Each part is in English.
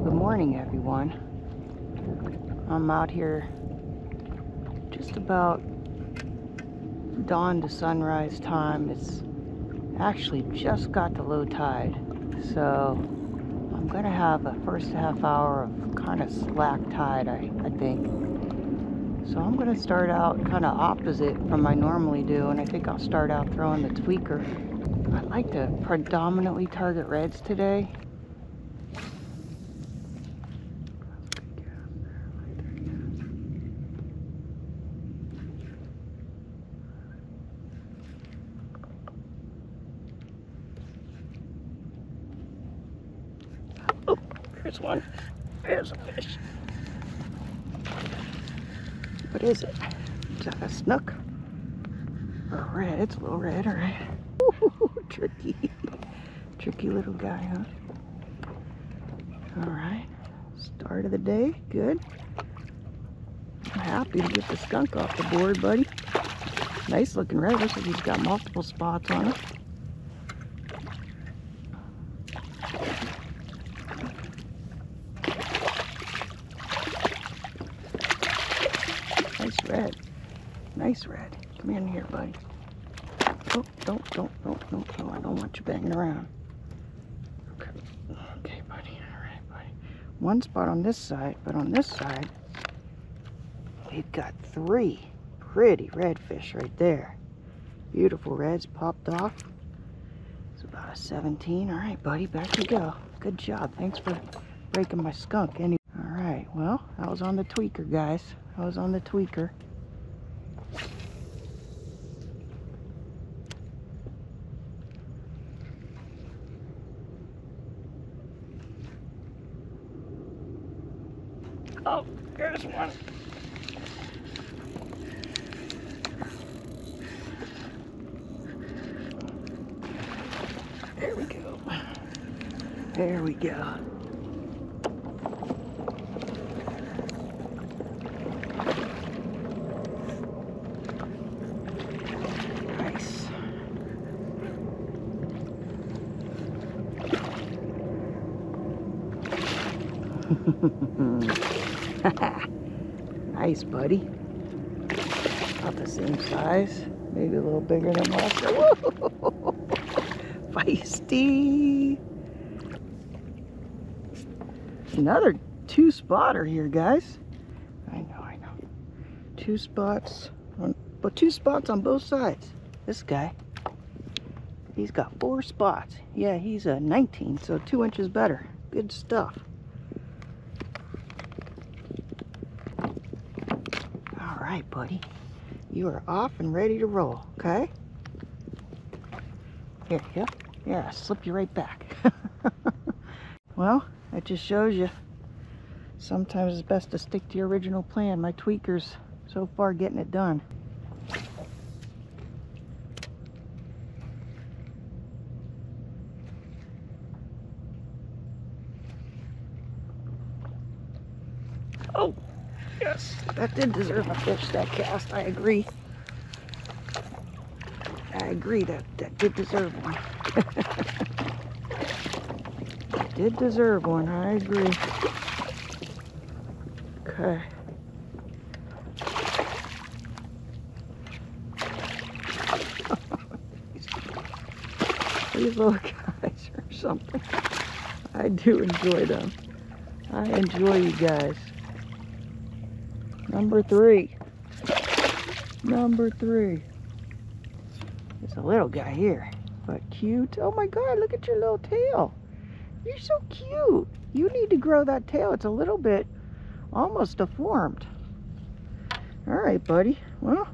Well, good morning, everyone. I'm out here just about dawn to sunrise time. It's actually just got to low tide, so I'm gonna have a first half hour of kind of slack tide, I think. So I'm gonna start out kind of opposite from I normally do, and I think I'll start out throwing the tweaker. I like to predominantly target reds today. Here's one. There's a fish. What is it? Is that a snook? Or a red? It's a little red, alright. Tricky. Tricky little guy, huh? Alright. Start of the day. Good. I'm happy to get the skunk off the board, buddy. Nice looking red. Looks like he's got multiple spots on him. Red. Nice red. Come in here, buddy. Oh, don't. No, I don't want you banging around. Okay, okay, buddy. All right, buddy. One spot on this side, but on this side, we've got three pretty redfish right there. Beautiful reds popped off. It's about a 17. All right, buddy, back you go. Good job. Thanks for breaking my skunk. Anyway. All right, well, I was on the tweaker, guys. I was on the tweaker. Oh, there's one. There we go. There we go. Nice, buddy. About the same size, maybe a little bigger than last year. Whoa! Feisty. Another two spotter here, guys. I know. Two spots on both sides. This guy, he's got four spots. Yeah, he's a 19, so 2 inches better. Good stuff. Alright, buddy, you are off and ready to roll, okay? Here, I'll slip you right back. Well, that just shows you sometimes it's best to stick to your original plan. My tweaker's so far getting it done. Oh! Yes, that did deserve a fish, that cast. I agree. That did deserve one. That did deserve one, I agree. Okay. These little guys or something. I do enjoy them. I enjoy you guys. Number three. There's a little guy here, but cute. Oh my God, look at your little tail. You're so cute. You need to grow that tail. It's a little bit almost deformed. All right, buddy. Well,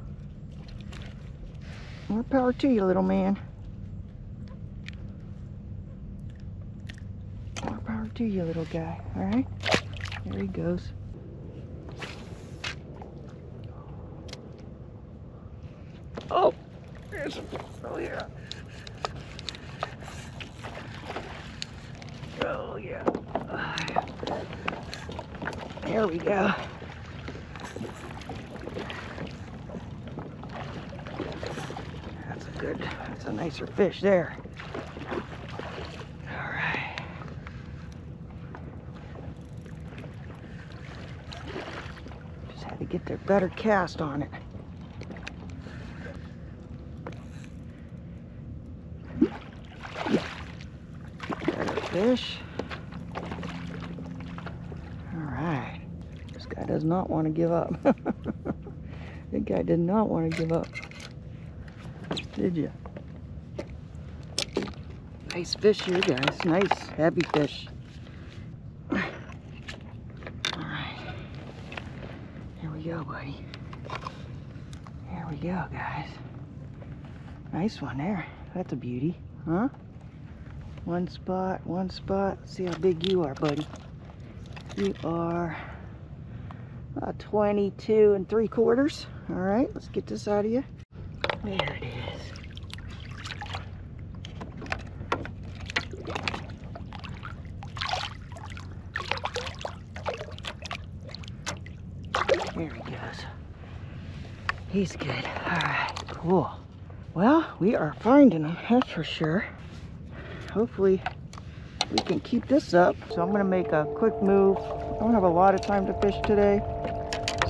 more power to you, little man. More power to you, little guy. All right, there he goes. Oh, there's a fish. Oh yeah. There we go. That's a nicer fish there. All right. Try to get their better cast on it. Better fish. Alright. This guy does not want to give up. That guy did not want to give up. Did you? Nice fish here, guys. Nice, heavy fish. Go, buddy. Here we go, guys. Nice one there. That's a beauty, huh? One spot, one spot. Let's see how big you are, buddy. You are 22 3/4. All right, let's get this out of you. There it is. There he goes. He's good. All right, cool. Well, we are finding him, that's for sure. Hopefully we can keep this up. So I'm gonna make a quick move. I don't have a lot of time to fish today.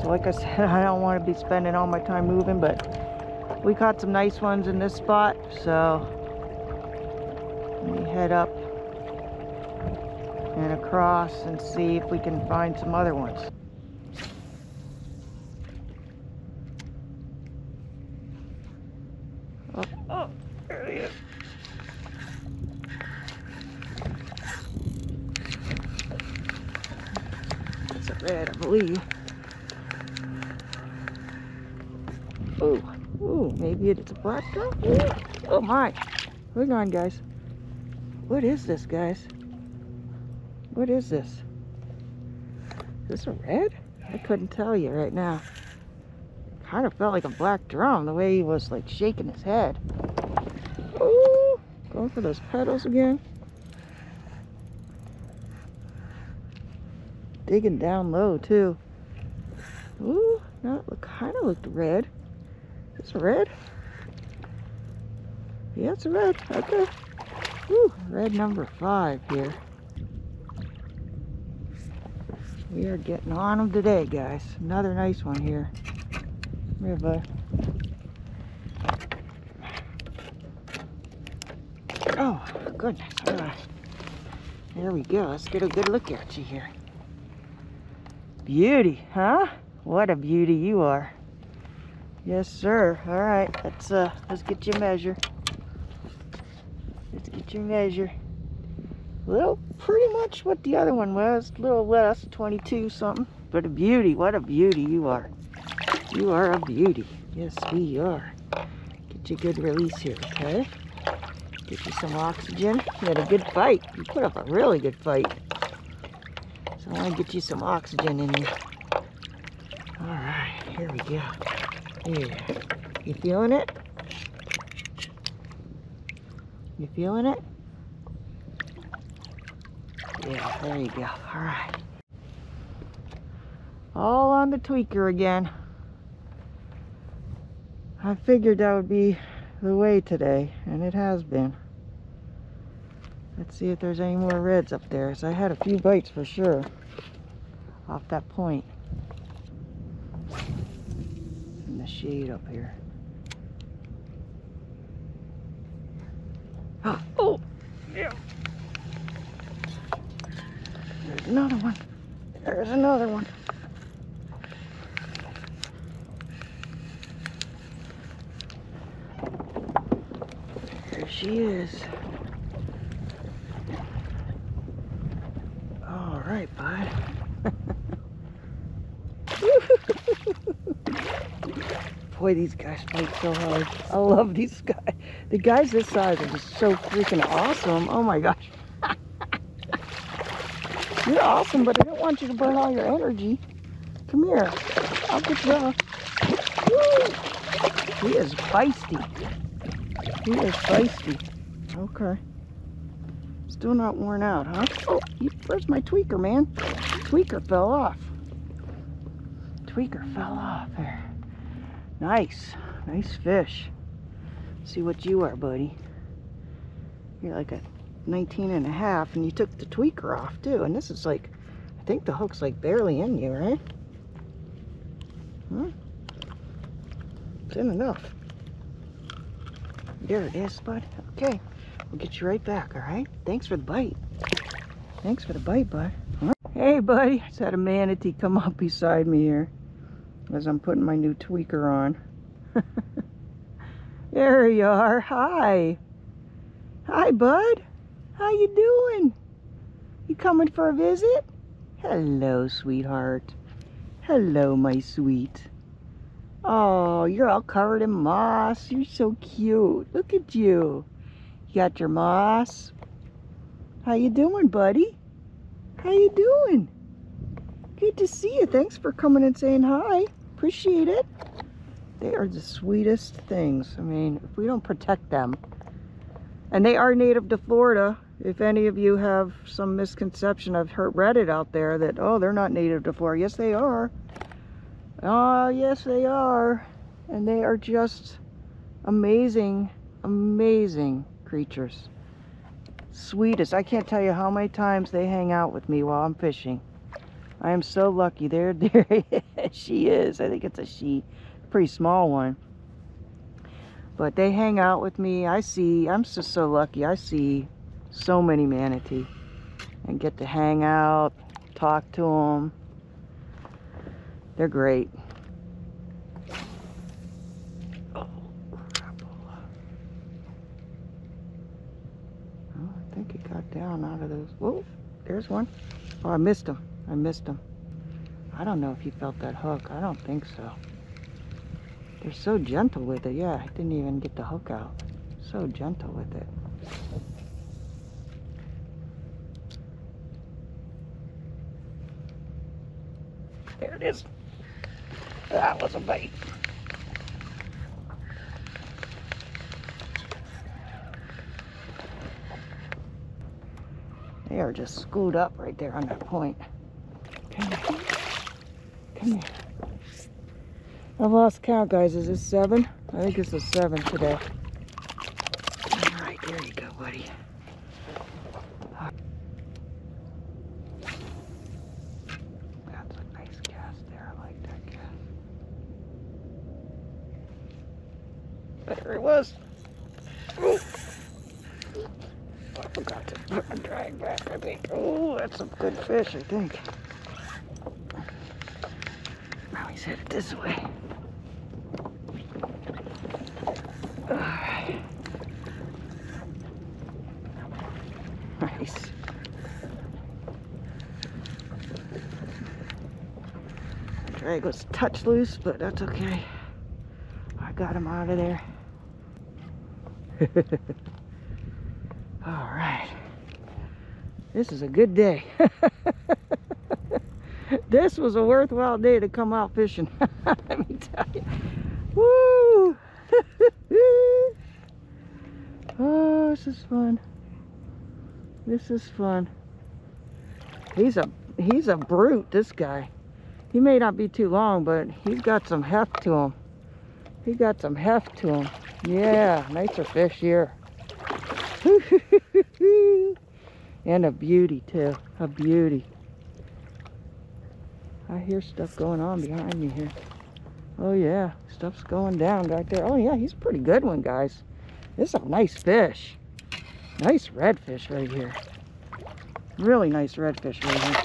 So like I said, I don't wanna be spending all my time moving, but we caught some nice ones in this spot. So let me head up and across and see if we can find some other ones. Oh, there he is. That's a red, I believe. Oh, oh, maybe it's a black drum. Oh my. Hang on, guys. What is this, guys? What is this? Is this a red? I couldn't tell you right now. Kind of felt like a black drum the way he was like shaking his head. Oh, going for those pedals again. Digging down low too. Ooh, that kind of looked red. It's red. Yeah, it's a red. Okay. Ooh, red number 5 here. We are getting on them today, guys. Another nice one here. Here, bud. Oh, goodness. All right. There we go. Let's get a good look at you here. Beauty, huh? What a beauty you are. Yes, sir. All right. Let's get your measure. Let's get your measure. Well, pretty much what the other one was. A little less, 22 something. But a beauty. What a beauty you are. You are a beauty. Yes, we are. Get you a good release here, okay? Get you some oxygen. You had a good fight. You put up a really good fight. So I want to get you some oxygen in you. All right, here we go. Yeah. You feeling it? You feeling it? Yeah, there you go. All right. All on the tweaker again. I figured that would be the way today, and it has been. Let's see if there's any more reds up there. So I had a few bites for sure off that point. In the shade up here. Oh, oh, yeah. There's another one. There's another one. She is. All right, bud. Boy, these guys fight so hard. I love these guys. The guys this size are just so freaking awesome. Oh my gosh. You're awesome, but I don't want you to burn all your energy. Come here. I'll get you off. Woo! He is feisty. He is feisty. Okay. Still not worn out, huh? Oh, where's my tweaker, man? Tweaker fell off. Tweaker fell off there. Nice. Nice fish. See what you are, buddy. You're like a 19 1/2, and you took the tweaker off, too. And this is like, I think the hook's like barely in you, right? Hmm? It's in enough. There it is, bud. Okay, we'll get you right back, all right? Thanks for the bite. Thanks for the bite, bud. Huh? Hey, buddy. I just had a manatee come up beside me here as I'm putting my new tweaker on. There you are. Hi. Hi, bud. How you doing? You coming for a visit? Hello, sweetheart. Hello, my sweet. Oh, you're all covered in moss. You're so cute. Look at you. You got your moss. How you doing, buddy? How you doing? Good to see you. Thanks for coming and saying hi. Appreciate it. They are the sweetest things. I mean, if we don't protect them. And they are native to Florida. If any of you have some misconception, I've read it out there that, oh, they're not native to Florida. Yes, they are. Oh, yes, they are. And they are just amazing, amazing creatures. Sweetest. I can't tell you how many times they hang out with me while I'm fishing. I am so lucky. There she is. I think it's a she. Pretty small one. But they hang out with me. I see. I'm just so lucky. I see so many manatee and get to hang out, talk to them. They're great. Oh, I think it got down out of those. Whoa, there's one. Oh, I missed him. I missed him. I don't know if he felt that hook. I don't think so. They're so gentle with it. Yeah, I didn't even get the hook out. So gentle with it. There it is. That was a bait. They are just screwed up right there on that point. Come here. Come here. I've lost count, guys. Is this 7? I think it's a 7 today. All right, there you go, buddy. There it was. Ooh. I forgot to put my drag back, I think. Oh, that's some good fish, I think. Now he's headed this way. All right. Nice. The drag was touch loose, but that's okay. I got him out of there. All right, this is a good day. This was a worthwhile day to come out fishing. Let me tell you. Woo! Oh, this is fun. This is fun. He's a brute, this guy. He may not be too long, but he's got some heft to him. He's got some heft to him. Yeah, nicer fish here. And a beauty too, a beauty. I hear stuff going on behind me here. Oh yeah, stuff's going down right there. Oh yeah, he's a pretty good one, guys. This is a nice fish. Nice redfish right here. Really nice redfish right here.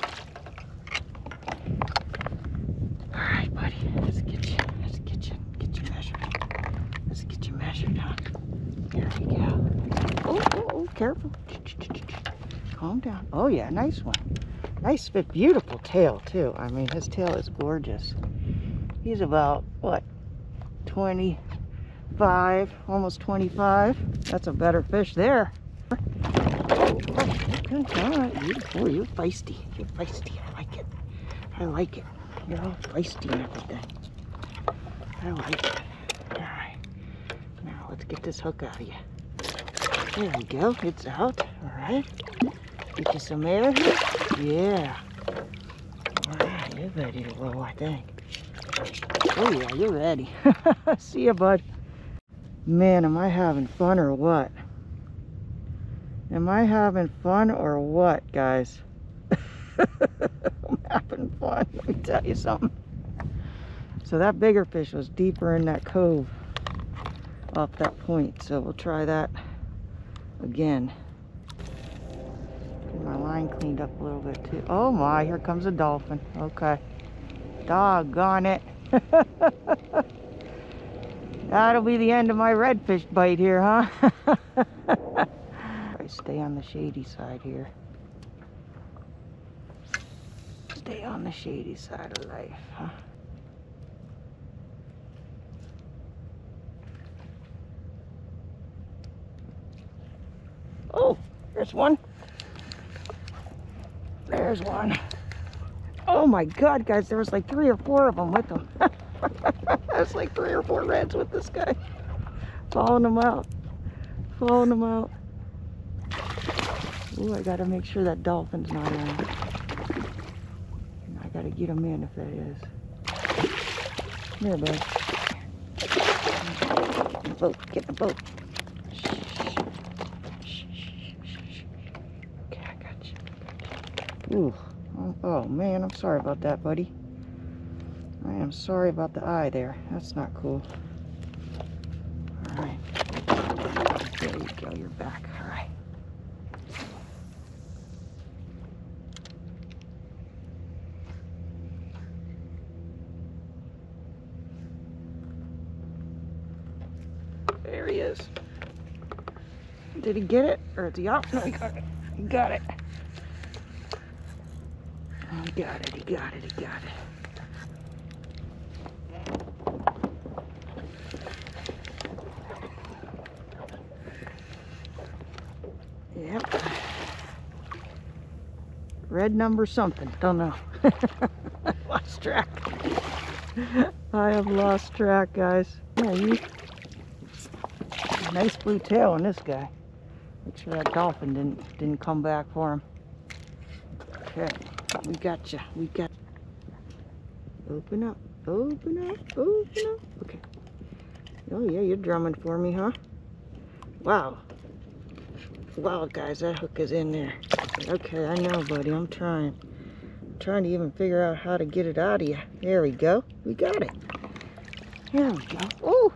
All right, buddy, let's get you. There you go. Oh, careful. Calm down. Oh, yeah, nice one. Nice fit. Beautiful tail, too. I mean, his tail is gorgeous. He's about, what, 25, almost 25. That's a better fish there. Oh, okay. All right. Beautiful. You're feisty. You're feisty. I like it. I like it. You're all feisty and everything. I like it. All right. Now, let's get this hook out of you. There we go. It's out. All right. Get you some air. Yeah. All right. You're ready to roll, I think. Oh, yeah. You're ready. See ya, bud. Man, am I having fun or what? Am I having fun or what, guys? I'm having fun. Let me tell you something. So that bigger fish was deeper in that cove off that point. So we'll try that again. Get my line cleaned up a little bit too. Oh my, here comes a dolphin. Okay. Doggone it. That'll be the end of my redfish bite here, huh? I stay on the shady side here. Stay on the shady side of life, huh? Oh, there's one. There's one. Oh my God, guys, there was like 3 or 4 of them with them. There's like 3 or 4 reds with this guy. Following them out. Following them out. Ooh, I gotta make sure that dolphin's not in. I gotta get him in if that is. Come here, bud. Get in the boat, get in the boat. Ooh. Oh man, I'm sorry about that, buddy. I am sorry about the eye there. That's not cool. Alright. There you go, you're back. Alright. There he is. Did he get it? Or is he out? No, he got it. He got it. He got it, he got it, he got it. Yep. Red number something, don't know. Lost track. I have lost track, guys. Yeah, you. Nice blue tail on this guy. Make sure that dolphin didn't come back for him. Okay. We got you. We got. Open up. Open up. Open up. Okay. Oh yeah, you're drumming for me, huh? Wow. Wow, guys, that hook is in there. Okay, I know, buddy. I'm trying. I'm trying to even figure out how to get it out of you. There we go. We got it. There we go. Oh.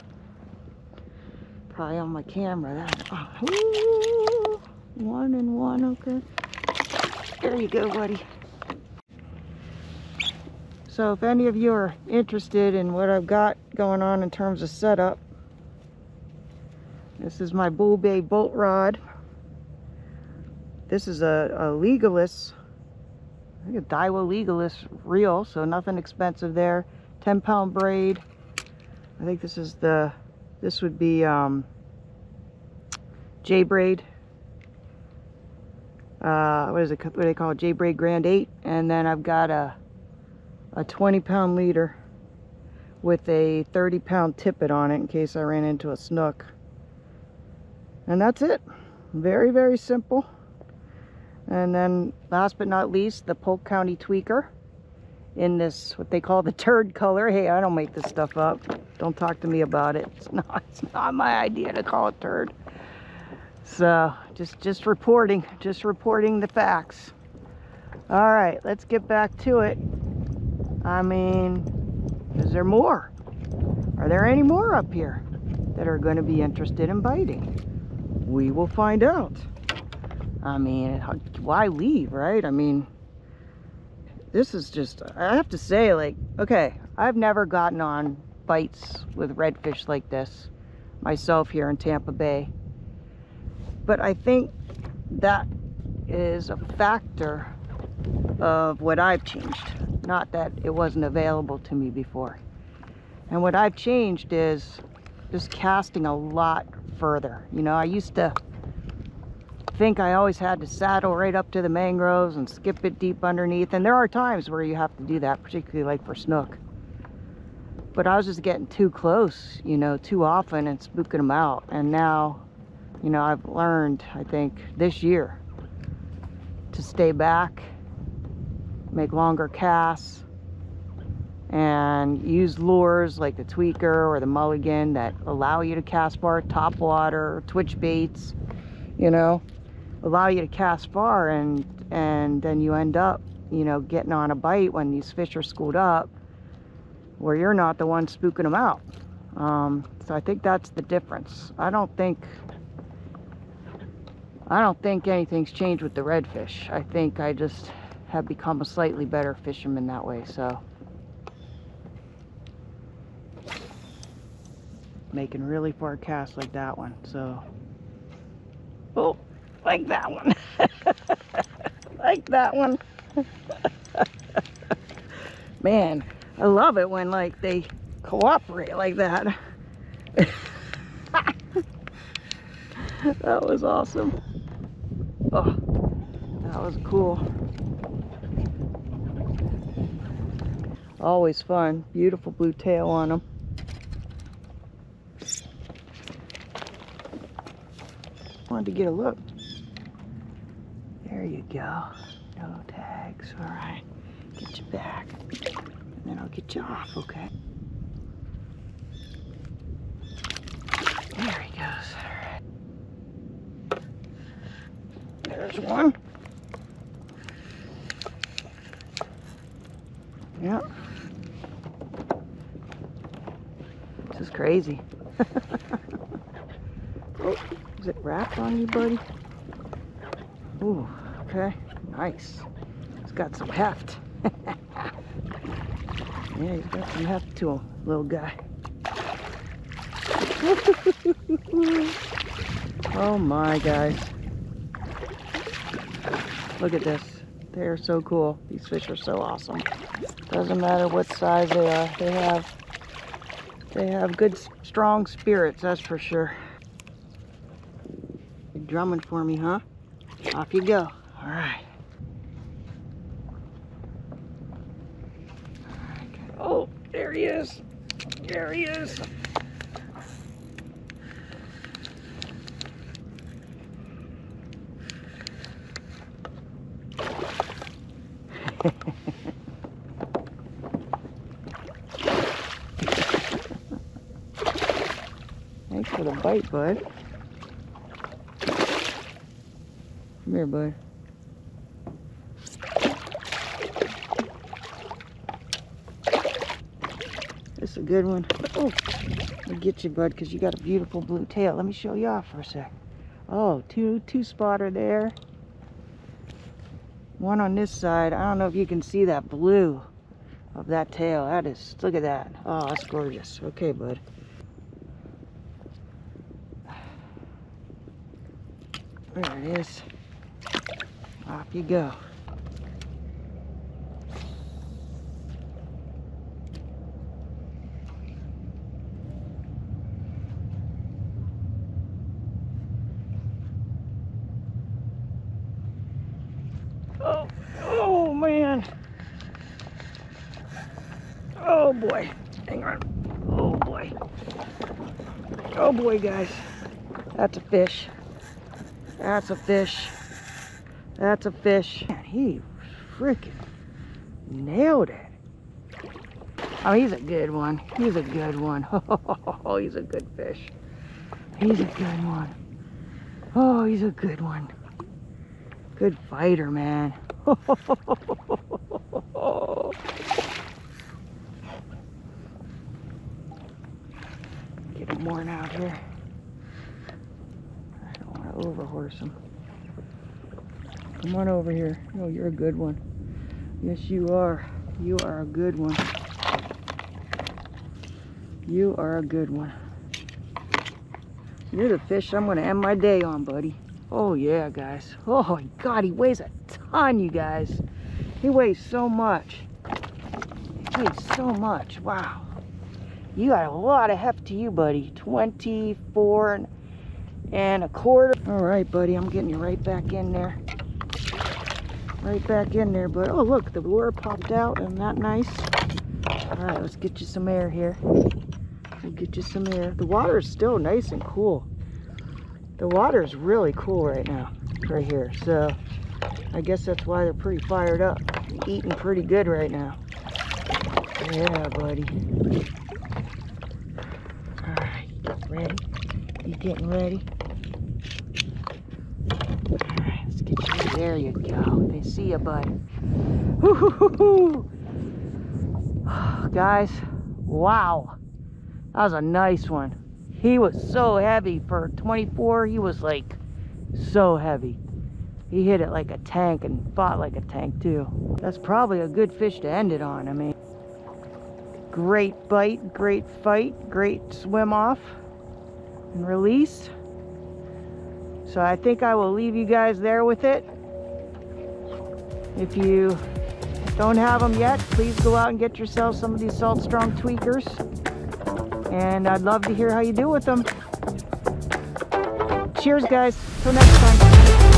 Probably on my camera. That. Oh. Ooh. 1 and 1. Okay. There you go, buddy. So if any of you are interested in what I've got going on in terms of setup, this is my Bull Bay Bolt rod. This is a Legalis, I think a Daiwa Legalis reel, so nothing expensive there. 10-pound braid. I think this is the, this would be J-Braid. What is it? What do they call it? J-Braid Grand 8. And then I've got a 20-pound leader with a 30-pound tippet on it in case I ran into a snook. And that's it. Very, very simple. And then last but not least, the Polk County Tweaker in this, what they call the turd color. Hey, I don't make this stuff up. Don't talk to me about it. It's not my idea to call it turd. So just reporting the facts. All right, let's get back to it. I mean, is there more? Are there any more up here that are going to be interested in biting? We will find out. I mean, why leave, right? I mean, this is just, I have to say, like, okay, I've never gotten on bites with redfish like this myself here in Tampa Bay. But I think that is a factor of what I've changed. Not that it wasn't available to me before. And what I've changed is just casting a lot further. You know, I used to think I always had to saddle right up to the mangroves and skip it deep underneath. And there are times where you have to do that, particularly like for snook. But I was just getting too close, you know, too often and spooking them out. And now, you know, I've learned, I think, this year to stay back, make longer casts, and use lures like the Tweaker or the Mulligan that allow you to cast far, top water, twitch baits, you know, allow you to cast far, and then you end up, you know, getting on a bite when these fish are schooled up where you're not the one spooking them out. So I think that's the difference. I don't think anything's changed with the redfish. I think I just have become a slightly better fisherman that way, so. Making really far casts like that one, so. Oh, like that one. Like that one. Man, I love it when like they cooperate like that. That was awesome. Oh, that was cool. Always fun. Beautiful blue tail on them. Wanted to get a look. There you go. No tags. All right. Get you back. And then I'll get you off, okay? There he goes. All right. There's one. Yeah. This is crazy. Oh, is it wrapped on you, buddy? Ooh, okay. Nice. It's got some heft. Yeah, he's got some heft to him, little guy. Oh my, guys. Look at this. They are so cool. These fish are so awesome. Doesn't matter what size they are. They have good, strong spirits, that's for sure. You're drumming for me, huh? Off you go. All right. Oh, there he is. There he is. Thanks for the bite, bud. Come here, bud. This is a good one. Oh, I'll get you, bud, because you got a beautiful blue tail. Let me show you off for a sec. Oh, two spotter there. One on this side. I don't know if you can see that blue of that tail. That is, look at that. Oh, that's gorgeous. Okay, bud. There it is. Off you go. Guys, that's a fish. That's a fish. That's a fish. Man, he freaking nailed it. Oh, he's a good one. He's a good one. Oh, he's a good fish. He's a good one. Oh, he's a good one. Good fighter, man. Getting worn out here. I don't want to overhorse him. Come on over here. Oh, you're a good one. Yes, you are. You are a good one. You are a good one. You're the fish I'm going to end my day on, buddy. Oh, yeah, guys. Oh, God, he weighs a ton, you guys. He weighs so much. He weighs so much. Wow. You got a lot of heft to you, buddy. 24 and a quarter. All right, buddy, I'm getting you right back in there. Right back in there, bud. Oh, look, the lure popped out. Isn't that nice? All right, let's get you some air here. We'll get you some air. The water is still nice and cool. The water is really cool right now, right here. So I guess that's why they're pretty fired up. They're eating pretty good right now. Yeah, buddy. Ready? You getting ready? All right, let's get you. There you go. They see you, bud. Guys, Wow, that was a nice one. He was so heavy for 24. He was like so heavy. He hit it like a tank and fought like a tank too. That's probably a good fish to end it on. I mean, great bite, great fight, great swim off and release. So I think I will leave you guys there with it. If you don't have them yet, please go out and get yourself some of these Salt Strong tweakers. And I'd love to hear how you do with them. Cheers, guys. Till next time.